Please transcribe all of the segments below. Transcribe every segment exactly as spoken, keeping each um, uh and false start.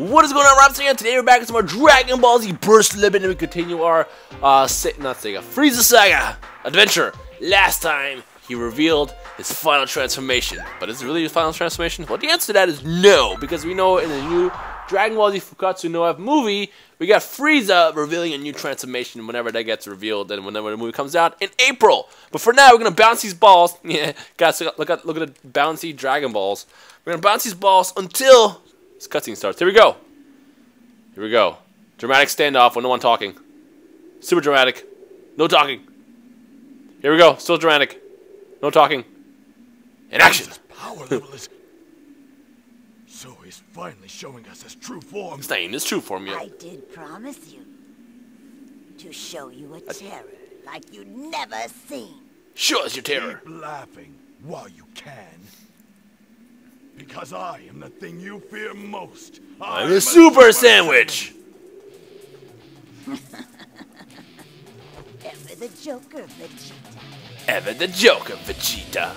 What is going on, Rob Saiyan? Today we're back with some more Dragon Ball Z Burst Limit, and we continue our uh, Sa not Sega, Frieza Saga adventure. Last time he revealed his final transformation, but is it really his final transformation? Well, the answer to that is no, because we know in the new Dragon Ball Z Fukkatsu no F movie, we got Frieza revealing a new transformation whenever that gets revealed, and whenever the movie comes out in April. But for now, we're gonna bounce these balls. Yeah, guys, look at look at the bouncy Dragon Balls. We're gonna bounce these balls until this cutscene starts. Here we go. Here we go. Dramatic standoff with no one talking. Super dramatic. No talking. Here we go. Still dramatic. No talking. And action. His power level is... So he's finally showing us his true form. He's not in his true form yet. I did promise you to show you a terror I... like you'd never seen. Show us your terror. Keep laughing while you can. Because I am the thing you fear most. I'm, I'm a super, super sandwich. sandwich. Ever the Joker, Vegeta. Ever the Joker, Vegeta.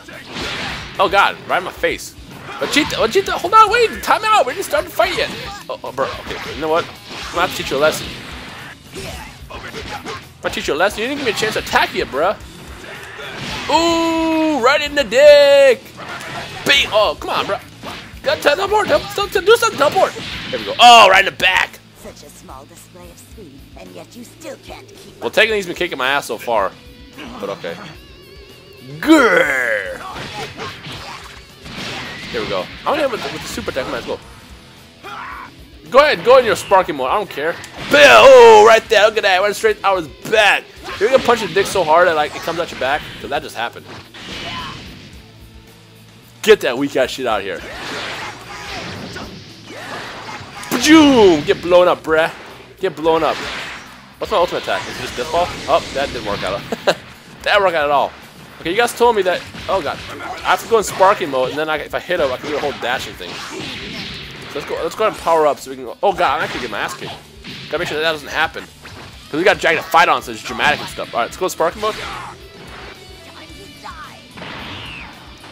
Oh God, right in my face. Vegeta, Vegeta, hold on, wait, time out. We didn't start the fight yet. Oh, oh bro, okay, you know what? I'm gonna have to teach you a lesson. I'm gonna teach you a lesson. You didn't give me a chance to attack you, bruh. Ooh, right in the dick. Bing. Oh, come on, bro. Got to teleport. Do something. Teleport. There we go. Oh, right in the back. Such a small display of speed, and yet you still can't keep up. Well, technically he's been kicking my ass so far, but okay. Grrr. Here we go. I'm gonna hit with, with the super attack. Let's go. Go ahead. Go in your sparking mode. I don't care. Bam. Oh, right there. Look at that. Went straight out his back. You're gonna punch your dick so hard that like it comes out your back. Cause that just happened. Get that weak ass shit out of here. Bajoom! Get blown up, bruh. Get blown up. What's my ultimate attack? Is it just deathball? Oh, that didn't work out. That worked out at all. Okay, you guys told me that. Oh god, I have to go in sparking mode, and then I, if I hit him, I can do a whole dashing thing. So let's go. Let's go ahead and power up so we can. Go. Oh god, I'm actually getting my ass kicked. Gotta make sure that, that doesn't happen. Cause we got Dragon to fight on, so it's dramatic and stuff. All right, let's go in sparking mode.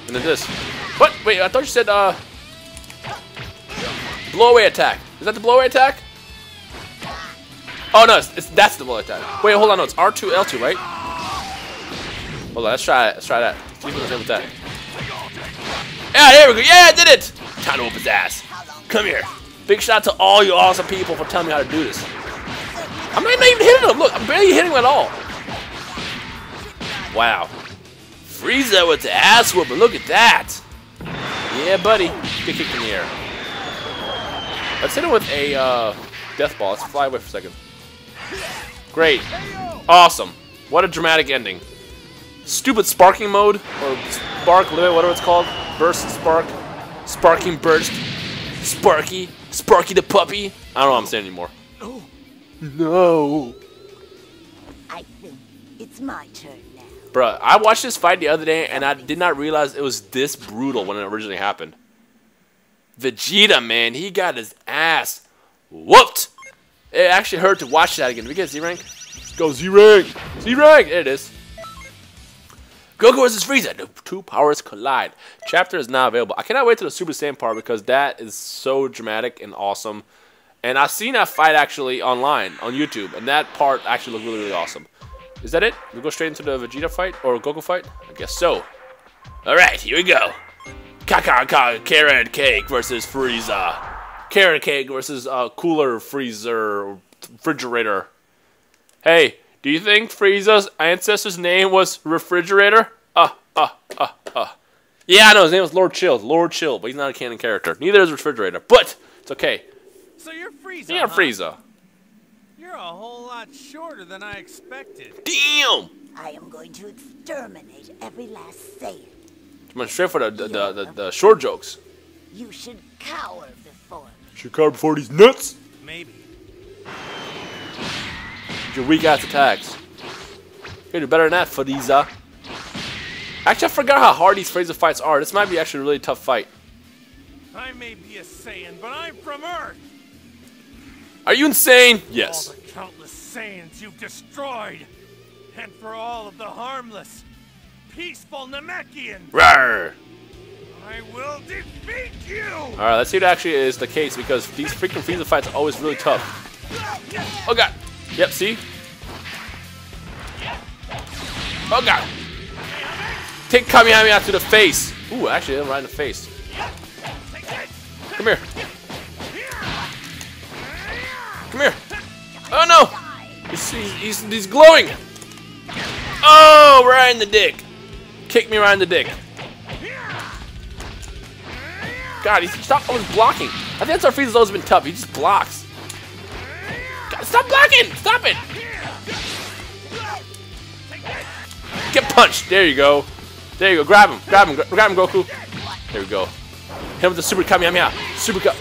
And then this. What? Wait, I thought you said, uh... blow away attack. Is that the blow away attack? Oh, no, it's, it's, that's the blow away attack. Wait, hold on, no, it's R two L two, right? Hold on, let's try it. Let's try that. Let's see if we can with that. Yeah, there we go. Yeah, I did it! Time to whoop his ass. Come here. Big shout out to all you awesome people for telling me how to do this. I'm not even hitting him. Look, I'm barely hitting him at all. Wow. Frieza with the ass whooping, look at that! Yeah, buddy. Get kicked in the air. Let's hit him with a uh, death ball. Let's fly away for a second. Great. Awesome. What a dramatic ending. Stupid sparking mode, or spark limit, whatever it's called. Burst, spark, sparking burst, sparky, sparky the puppy. I don't know what I'm saying anymore. No. No. I think it's my turn. Bruh, I watched this fight the other day, and I did not realize it was this brutal when it originally happened. Vegeta, man, he got his ass whooped. It actually hurt to watch that again. Did we get Z-Rank? Let's go Z-Rank! Z-Rank! There it is. Goku versus Frieza. The two powers collide. Chapter is not available. I cannot wait till the Super Saiyan part, because that is so dramatic and awesome. And I've seen that fight actually online, on YouTube, and that part actually looked really, really awesome. Is that it? We go straight into the Vegeta fight or Goku fight? I guess so. Alright, here we go. Kakarot Carrot Cake versus Frieza. Carrot Cake versus uh, Cooler Freezer Refrigerator. Hey, do you think Frieza's ancestor's name was Refrigerator? Ah, ah, ah, ah. Yeah, I know, his name was Lord Chill. Lord Chill, but he's not a canon character. Neither is Refrigerator, but it's okay. So you're Frieza. Yeah, huh? Frieza. You're a whole lot shorter than I expected. Damn! I am going to exterminate every last Saiyan. You went straight for the the, the, the the short jokes. You should cower before me. Should cower before these nuts? Maybe. Your weak ass attacks. You do better than that, Frieza. Actually, I forgot how hard these Frieza fights are. This might be actually a really tough fight. I may be a Saiyan, but I'm from Earth. Are you insane? Yes. For all the countless Saiyans you've destroyed, and for all of the harmless, peaceful Namekian. Rawr! I will defeat you! Alright, let's see what actually is the case, because these freaking Frieza fights are always really tough. Oh god! Yep, see? Oh god! Take Kamehameha to the face! Ooh, actually, hit him right in the face. Come here. Come here. Oh no! He's, he's, he's glowing! Oh, right in the dick! Kick me right in the dick. God, he's stop always blocking. I think that's why Frieza's always been tough. He just blocks. God, stop blocking! Stop it! Get punched! There you go. There you go. Grab him. Grab him. Grab him, Goku. There we go. Hit him with the Super Kamehameha. Super Ka...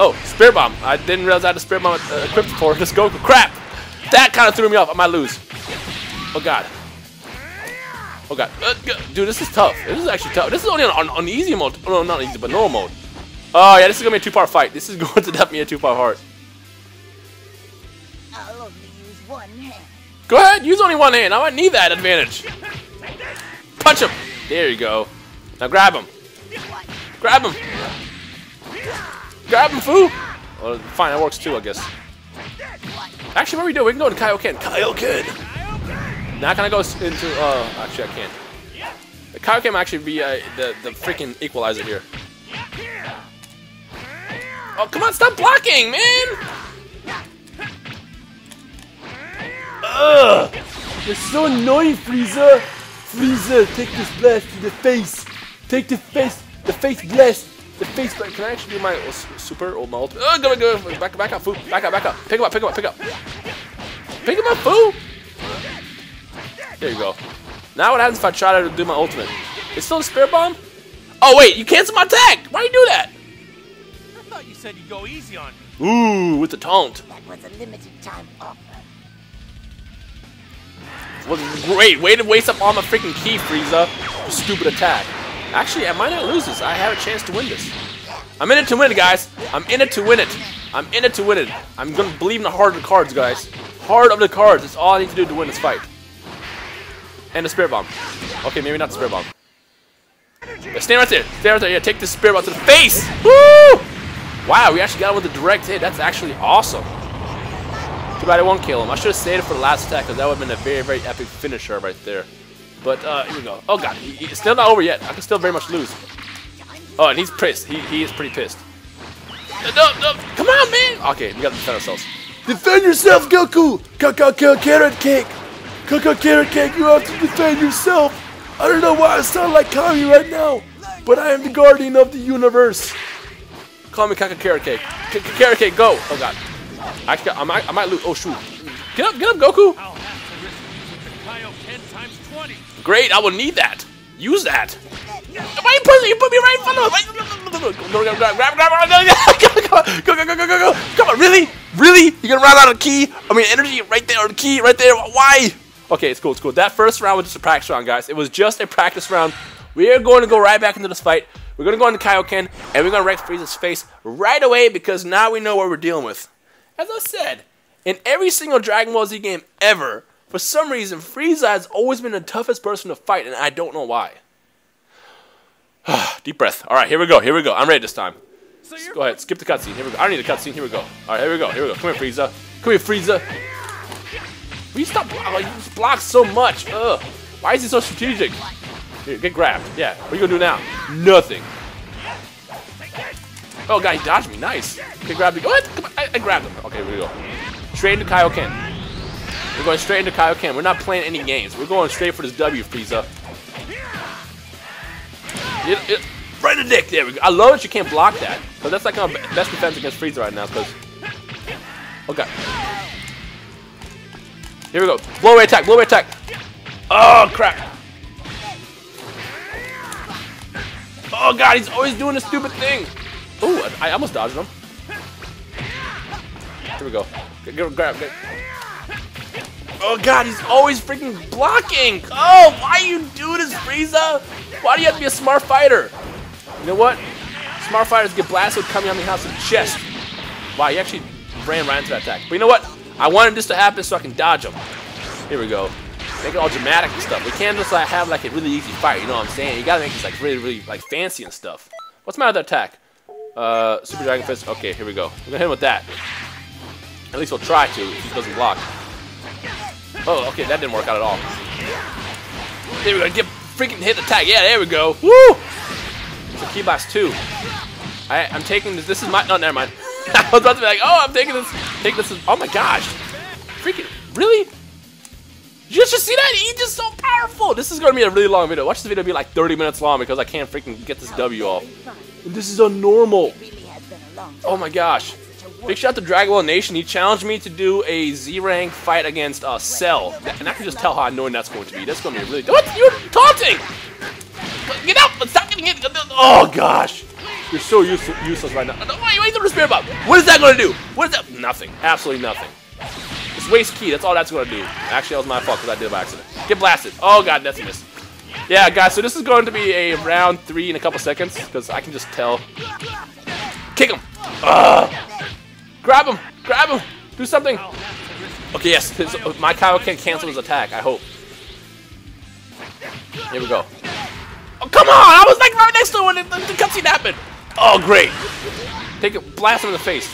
Oh, Spirit Bomb. I didn't realize I had a Spirit Bomb uh, equipped for this Goku. Crap! That kind of threw me off. I might lose. Oh, God. Oh, God. Uh, dude, this is tough. This is actually tough. This is only on, on, on easy mode. Oh, no, not easy, but normal mode. Oh, yeah, this is going to be a two-part fight. This is going to definitely be a two-part heart. I'll only use one hand. Go ahead. Use only one hand. I might need that advantage. Punch him. There you go. Now grab him. Grab him. Grab him, foo. Well, fine, that works too, I guess. Actually, what do we do? We can go to Kaioken. Kaioken. Now can I go into, uh, actually I can't. The Kaioken might actually be uh, the, the freaking equalizer here. Oh, come on, stop blocking, man! Ugh! You're so annoying, Frieza! Frieza, take this blast to the face! Take the face, the face blast! The face blast! Can I actually do my uh, super or my ult? Oh, go, go, go! Back, back up, fool! Back up, back up! Pick him up, pick him up, pick him up! Pick him up, fool! There you go. Now what happens if I try to do my ultimate? It's still a Spirit Bomb? Oh wait, you cancel my attack! Why you do that? I thought you said you'd go easy on me. Ooh, with the taunt. That was a limited time offer. Well, great, way to waste up all my freaking key, Frieza. Stupid attack. Actually, I might not lose this. I have a chance to win this. I'm in it to win it, guys. I'm in it to win it. I'm in it to win it. I'm gonna believe in the heart of the cards, guys. Heart of the cards. That's all I need to do to win this fight. And a Spirit Bomb. Okay, maybe not the Spirit Bomb. But stand right there. Stand right there. Yeah, take this Spirit Bomb to the face. Woo! Wow, we actually got him with a direct hit. That's actually awesome. Too bad it won't kill him. I should have saved it for the last attack, because that would have been a very, very epic finisher right there. But, uh, here we go. Oh, God. He, it's still not over yet. I can still very much lose. Oh, and he's pissed. He, he is pretty pissed. No, no. Come on, man. Okay, we got to defend ourselves. Defend yourself, Goku. Kaka Carrot Cake. Kaka Carrot Cake, you have to defend yourself! I don't know why I sound like Kami right now, but I am the guardian of the universe! Call me Kaka Carrot Cake. Kaka Carrot Cake, go! Oh god. I, I, might, I might lose. Oh shoot. Get up, get up, Goku! I'll have to risk you with the Kaioken times twenty. Great, I will need that. Use that. Why you put, you put me right in front of him? Grab, grab, grab, grab, go, go, go, go, go, go! Come on, really? Really? You're gonna run out of key? I mean, energy right there, or the key right there, why? Okay, it's cool, it's cool. That first round was just a practice round, guys. It was just a practice round. We are going to go right back into this fight. We're going to go into Kaioken, and we're going to wreck Frieza's face right away, because now we know what we're dealing with. As I said, in every single Dragon Ball Z game ever, for some reason, Frieza has always been the toughest person to fight, and I don't know why. Deep breath. All right, here we go, here we go. I'm ready this time. So go ahead, skip the cutscene. Here we go. I don't need a cutscene. Here we go. All right, here we go, here we go. Come here, Frieza. Come here, Frieza. Will you stop blocking? Like, you just block so much. Ugh. Why is he so strategic? Here, get grabbed. Yeah. What are you gonna do now? Nothing. Oh god, he dodged me. Nice. Okay, grab the. What? Come on. I, I grabbed him. Okay, here we go. Straight into Kaioken. We're going straight into Kaioken. We're not playing any games. We're going straight for this W, Frieza. It, it, right in the dick. There we go. I love that you can't block that. But that's like our best defense against Frieza right now. Cause. Oh god. Here we go. Blow away attack, blow away attack. Oh, crap. Oh, God, he's always doing this stupid thing. Ooh, I, I almost dodged him. Here we go. Get, get, grab, get. Oh, God, he's always freaking blocking. Oh, why you do this, Frieza? Why do you have to be a smart fighter? You know what? Smart fighters get blasted with Kamehameha's chest. Wow, he actually ran right into that attack. But you know what? I wanted this to happen so I can dodge him. Here we go. make it all dramatic and stuff. We can't just like have like a really easy fight, you know what I'm saying? You gotta make this like really, really like fancy and stuff. What's my other attack? Uh, Super Dragon Fist. Okay, here we go. We're gonna hit him with that. At least we'll try to if he doesn't block. Oh, okay, that didn't work out at all. There we go. Get freaking hit the tag. Yeah, there we go. Woo! So key blast two. I, I'm taking this. This is my. Oh, never mind. I was about to be like, oh, I'm taking this. Take this. Is, oh my gosh! Freaking really? You guys just see that? He's just so powerful. This is gonna be a really long video. Watch this video be like thirty minutes long because I can't freaking get this W off. And this is a normal. Oh my gosh! Big shout out to Dragon Ball Nation. He challenged me to do a Z rank fight against uh, Cell, and I can just tell how annoying that's going to be. That's going to be really. What? You're taunting! Get out! Stop getting hit! Oh gosh! You're so useless, useless right now. Why are you using the spirit bomb? What is that going to do? What is that? Nothing. Absolutely nothing. It's waste key. That's all that's going to do. Actually, that was my fault because I did it by accident. Get blasted! Oh god, that's a miss. Yeah, guys. So this is going to be a round three in a couple seconds because I can just tell. Kick him! Ugh. Grab him! Grab him! Do something! Okay, yes. His, uh, my Kaioken cancel his attack, I hope. Here we go. Oh, come on! I was like right next to him when the, the cutscene happened! Oh, great! Take it. Blast him in the face.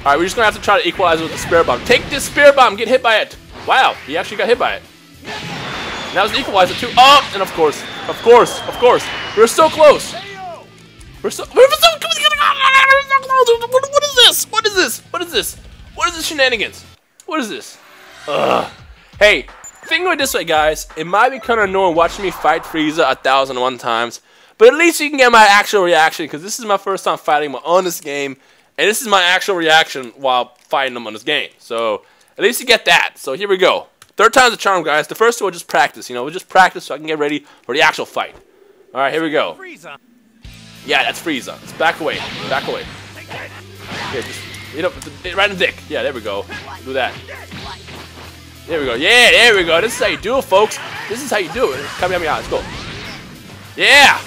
Alright, we're just gonna have to try to equalize it with the spirit bomb. Take this spirit bomb! Get hit by it! Wow, he actually got hit by it. And that was an equalizer too. Oh! And of course, of course, of course. We're so close! We're so- We're so- What is this? What is this? What is this? What is this shenanigans? What is this? Ugh. Hey, think of it this way, guys. It might be kind of annoying watching me fight Frieza a thousand and one times, but at least you can get my actual reaction because this is my first time fighting him on this game, and this is my actual reaction while fighting him on this game. So at least you get that. So here we go. Third time's the charm, guys. The first two we'll just practice. You know, we'll just practice so I can get ready for the actual fight. All right, here we go. Frieza. Yeah, that's Frieza. Let's back away. Back away. Yeah, just hit up right in the dick. Yeah, there we go. Do that. There we go. Yeah, there we go. This is how you do it, folks. This is how you do it. Kamehameha. Let's go. Yeah!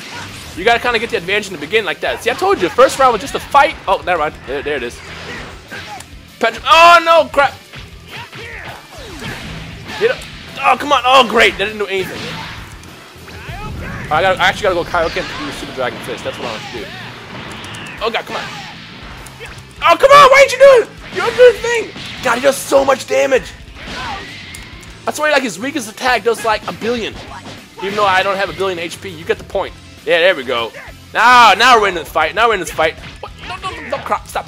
You gotta kinda get the advantage in the beginning like that. See, I told you, first round was just a fight. Oh, never mind. There, there it is. Petri oh no, crap! Hit up. Oh come on. Oh great, that didn't do anything. I, gotta, I actually gotta go Kaioken to do Super Dragon Fist. That's what I want to do. Oh god, come on. Oh come on, why did you do it? You're doing the thing. God, he does so much damage. That's why like his weakest attack does like a billion. Even though I don't have a billion H P, you get the point. Yeah, there we go. Now, now we're in this fight. Now we're in this fight. What? No, no, no, no, crap! Stop!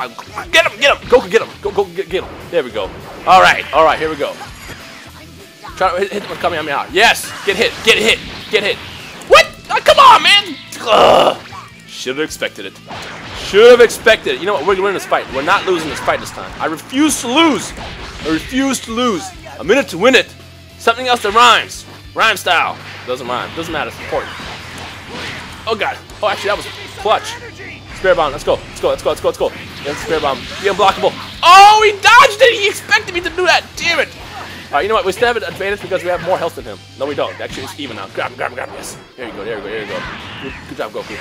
Get him! Get him! Goku, get him! Go, go, get, get him! There we go. All right, all right, here we go. Try to hit, hit him with Kamehameha. Yes, get hit, get hit, get hit. What? Oh, come on, man! Ugh. Should have expected it. Should have expected it. You know what? We're gonna win this fight. We're not losing this fight this time. I refuse to lose. I refuse to lose. A minute to win it. Something else that rhymes. Rhyme style. Doesn't rhyme. Doesn't matter. It's important. Oh god. Oh, actually, that was clutch. Spirit bomb. Let's go. Let's go. Let's go. Let's go. Let's go. Yeah, spirit bomb. Be unblockable. Oh, he dodged it. He expected me to do that. Damn it. Alright, you know what? We still have an advantage because we have more health than him. No, we don't. Actually, it's even now. Grab him, grab him, grab him. Yes. There you go, there you go, there you go. Good, good job, Goku.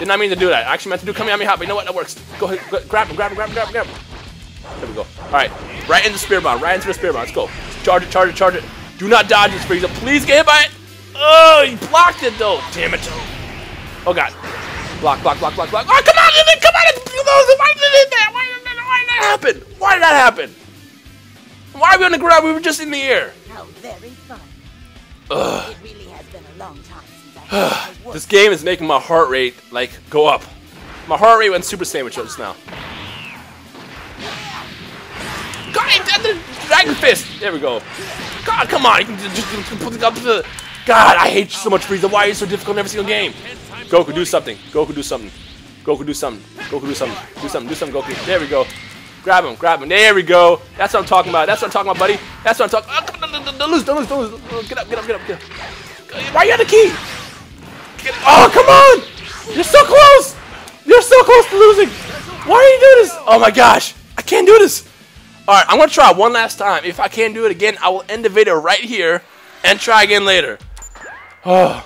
Did not mean to do that. I actually meant to do Kamehameha, but you know what? That works. Go ahead, go, grab him, grab him, grab him, grab him, grab him. There we go. Alright, right into Spirit Bomb, right into the Spirit Bomb. Let's go. Charge it, charge it, charge it. Do not dodge this, Frieza. Please get hit by it. Oh, he blocked it, though. Damn it. Oh, God. Block, block, block, block, block. Oh, come on, come on. Why did that? Why did that happen? Why did that happen? Why are we on the ground? We were just in the air. How very fun. Ugh. It really has been a long time since I this game is making my heart rate like go up. My heart rate went Super Saiyan just now. God, the Dragon Fist. There we go. God, come on. You can just put it up to the. God, I hate you so much, Frieza. Why are you so difficult in every single game? Goku, do something. Goku, do something. Goku, do something. Goku, do something. Do something. Do something, Goku. There we go. Grab him, grab him. There we go. That's what I'm talking about. That's what I'm talking about, buddy. That's what I'm talking about. Oh, don't lose, don't lose, don't lose. Get up, get up, get up, get up. Why you have the key? Get oh, come on! You're so close! You're so close to losing! Why are you doing this? Oh my gosh, I can't do this. All right, I'm gonna try one last time. If I can't do it again, I will end the video right here and try again later. Oh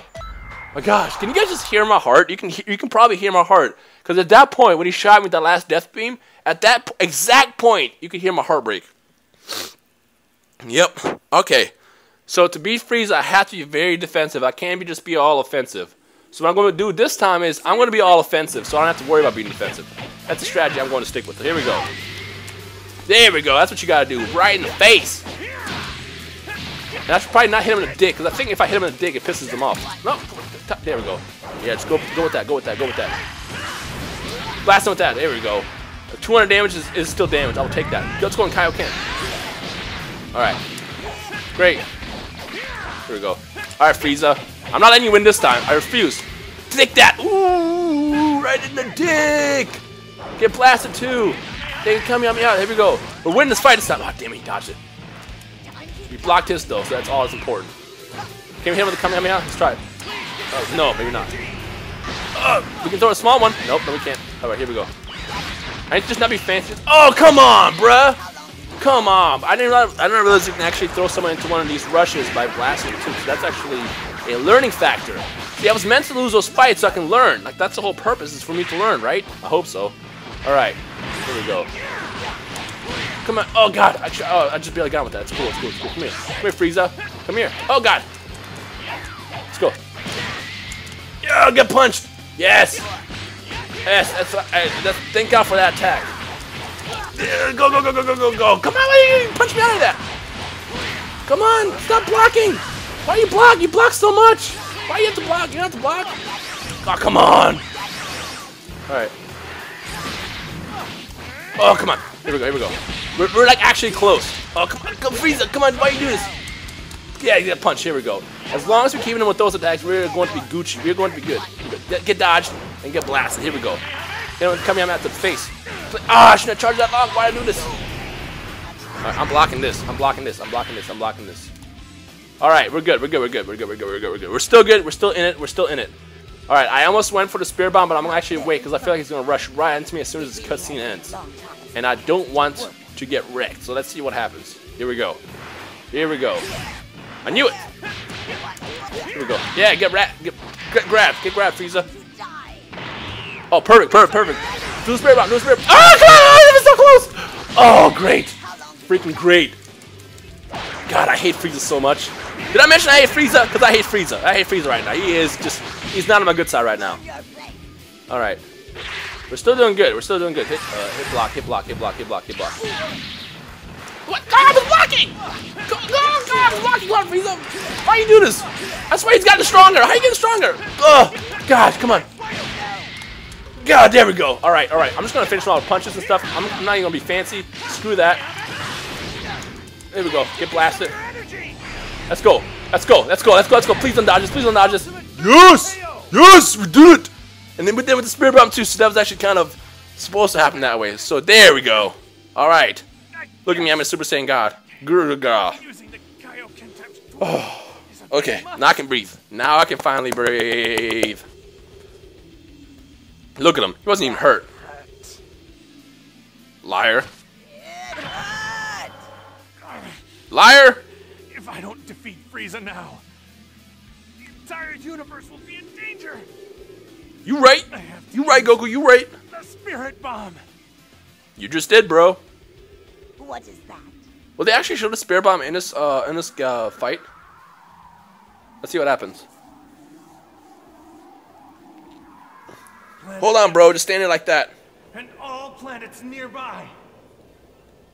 my gosh, can you guys just hear my heart? You can, you can probably hear my heart. Because at that point, when he shot me with that last death beam, at that exact point, you could hear my heartbreak. Yep. Okay. So to beat Frieza, I have to be very defensive. I can't be just be all offensive. So what I'm going to do this time is I'm going to be all offensive, so I don't have to worry about being defensive. That's a strategy I'm going to stick with. Here we go. There we go. That's what you got to do. Right in the face. And I should probably not hit him in the dick, because I think if I hit him in the dick, it pisses him off. No. There we go. Yeah, just go, go with that. Go with that. Go with that. Blast him with that. There we go. two hundred damage is, is still damage. I'll take that. Let's go on Kaioken. All right. Great. Here we go. All right, Frieza. I'm not letting you win this time. I refuse. Take that. Ooh, right in the dick. Get blasted too. They can come help me out. Here we go. We're winning this fight this time. Oh, damn it, he dodged it. We blocked his though, so that's all that's important. Can we hit him with the Kamehameha? Let's try it. Oh, no, maybe not. Oh, we can throw a small one. Nope, no we can't. All right, here we go. I need to just not be fancy. Oh, come on, bruh. Come on. I didn't realize, I didn't realize you can actually throw someone into one of these rushes by blasting too. So that's actually a learning factor. See, I was meant to lose those fights so I can learn. Like, that's the whole purpose, is for me to learn, right? I hope so. All right. Here we go. Come on. Oh, God. I, oh, I just barely got with that. It's cool. It's cool. It's cool. Come here. Come here, Frieza. Come here. Oh, God. Let's go. Yeah, get punched. Yes. Yes. That's, I, that's, thank God for that attack. There, go, go, go, go, go, go, go. Come on. Why are you punch me out of that? Come on. Stop blocking. Why do you block? You block so much. Why do you have to block? You don't have to block. Oh, come on. All right. Oh, come on. Here we go, here we go. We're, we're like actually close. Oh, come on, come Frieza, come on, why you do this? Yeah, you got punch, here we go. As long as we're keeping him with those attacks, we're going to be Gucci. We're going to be good. Get, get dodged and get blasted. Here we go. You know, coming out to the face. Ah, oh, I shouldn't have charged that long. Why did I do this? All right, I'm blocking this. I'm blocking this. I'm blocking this. I'm blocking this. All right, we're good. We're good. We're good. We're good. We're good. We're good. We're good. We're still good. We're still in it. We're still in it. All right, I almost went for the Spirit Bomb, but I'm going to actually wait because I feel like he's going to rush right into me as soon as this cutscene ends. And I don't want to get wrecked, so let's see what happens. Here we go. Here we go. I knew it. Here we go. Yeah, get rat. Get, get grabbed. Get grabbed, Frieza. Oh, perfect, perfect, perfect. Do the Spirit Bomb. Do the Spirit Bomb. Oh, come on. That was so close. Oh, great. Freaking great. God, I hate Frieza so much. Did I mention I hate Frieza? Because I hate Frieza. I hate Frieza right now. He is just... He's not on my good side right now. Alright. We're still doing good. We're still doing good. Hit, uh, hit block, hit block, hit block, hit block, hit block. What? God, I was blocking! Go, go, God, I was blocking! God, Frieza! Why do you do this? That's why he's gotten stronger! How are you getting stronger? Ugh! God, come on. God, there we go. Alright, alright. I'm just going to finish him off with punches and stuff. I'm, I'm not even going to be fancy. Screw that. There we go. Get blasted. Let's go. Let's go. Let's go. Let's go. Let's go. Please don't dodge us. Please don't dodge us. Yes! Yes! We did it! And then we did it with the Spirit Bomb too, so that was actually kind of supposed to happen that way. So there we go. Alright. Look at me. I'm a Super Saiyan God. Gurga. Oh. Okay. Now I can breathe. Now I can finally breathe. Look at him. He wasn't even hurt. Liar. Liar! If I don't defeat Frieza now, the entire universe will be in danger. You right. You right, Goku. You right. The Spirit Bomb. You just did, bro. What is that? Well, they actually showed a Spirit Bomb in this uh, in this uh, fight. Let's see what happens. Planet. Hold on, bro. Just stand there like that. And all planets nearby.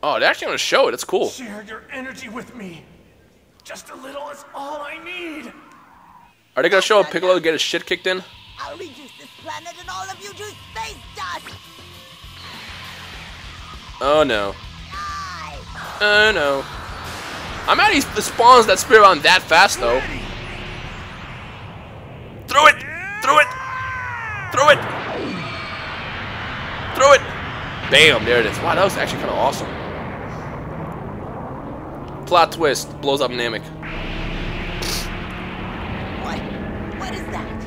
Oh, they actually want to show it. It's cool. Share your energy with me. Just a little is all I need. Are they going to show Piccolo to get his shit kicked in? I'll reduce this planet and all of you to space dust. Oh, no. Oh, no. I'm mad he spawns that Spirit Bomb that fast, though. Throw it. Throw it. Throw it. Throw it. Bam. There it is. Wow, that was actually kind of awesome. Plot twist, blows up Namek. What? What is that?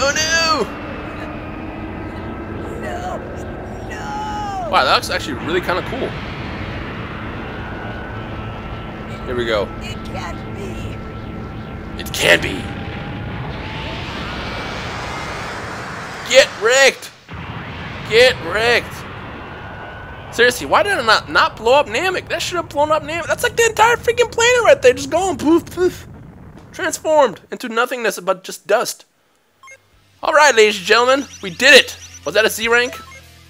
Oh no! No! No! Wow, that looks actually really kind of cool. It, Here we go. It can't be. It can't be. Get wrecked! Get wrecked! Seriously, why did I not, not blow up Namek? That should have blown up Namek. That's like the entire freaking planet right there. Just going poof, poof. Transformed into nothingness but just dust. Alright, ladies and gentlemen. We did it. Was that a Z rank?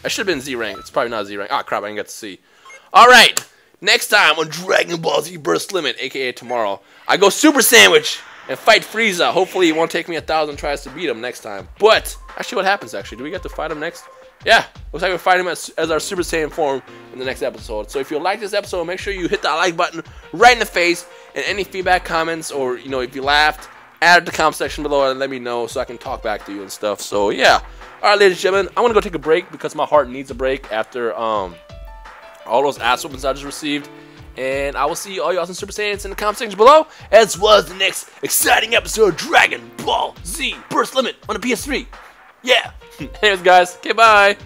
I should have been Z rank. It's probably not a Z rank. Ah, crap. I didn't get to see. Alright. Next time on Dragon Ball Z Burst Limit, a k a tomorrow, I go Super Sandwich and fight Frieza. Hopefully, it won't take me a thousand tries to beat him next time. But, actually, what happens, actually? Do we get to fight him next? Yeah, looks like we fight him as, as our Super Saiyan form in the next episode. So if you like this episode, make sure you hit that like button right in the face. And any feedback, comments, or, you know, if you laughed, add it to the comment section below and let me know so I can talk back to you and stuff. So, yeah. All right, ladies and gentlemen, I'm going to go take a break because my heart needs a break after um all those ass whoopings I just received. And I will see all you awesome Super Saiyans in the comment section below, as well as the next exciting episode of Dragon Ball Z Burst Limit on the P S three. Yeah. Anyways, guys. Okay, bye.